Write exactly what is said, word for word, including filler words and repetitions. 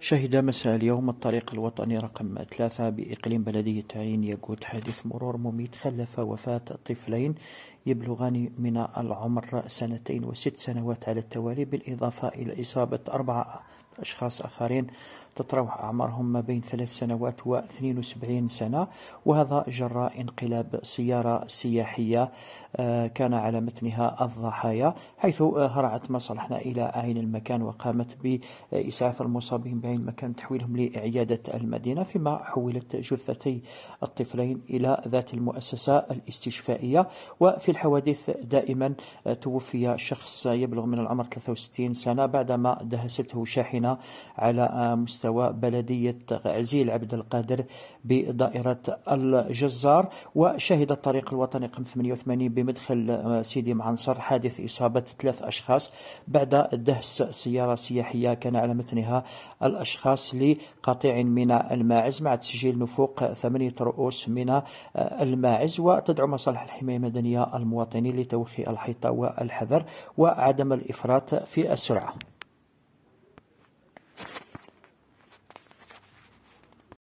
شهد مساء اليوم الطريق الوطني رقم ثلاثة بإقليم بلدية عين يقود حادث مرور مميت خلف وفاة طفلين يبلغان من العمر سنتين وست سنوات على التوالي، بالإضافة إلى إصابة أربعة أشخاص آخرين تتراوح أعمارهم ما بين ثلاث سنوات واثنين وسبعين سنة، وهذا جراء انقلاب سيارة سياحية كان على متنها الضحايا، حيث هرعت مصالحنا إلى عين المكان وقامت بإسعاف المصابين بعين المكان تحويلهم لعيادة المدينة، فيما حولت جثتي الطفلين إلى ذات المؤسسة الاستشفائية. وفي الحوادث دائما توفي شخص يبلغ من العمر ثلاثة وستين سنة بعدما دهسته شاحنة على مستوى بلدية عزيل عبد القادر بدائرة الجزار. وشهد الطريق الوطني رقم ثمانية وثمانين بمدخل سيدي معنصر حادث إصابة ثلاث أشخاص بعد دهس سيارة سياحية كان على متنها الأشخاص لقطيع من الماعز مع تسجيل نفوق ثمانية رؤوس من الماعز. وتدعو مصالح الحماية المدنية المواطنين لتوخي الحيطة والحذر وعدم الإفراط في السرعة.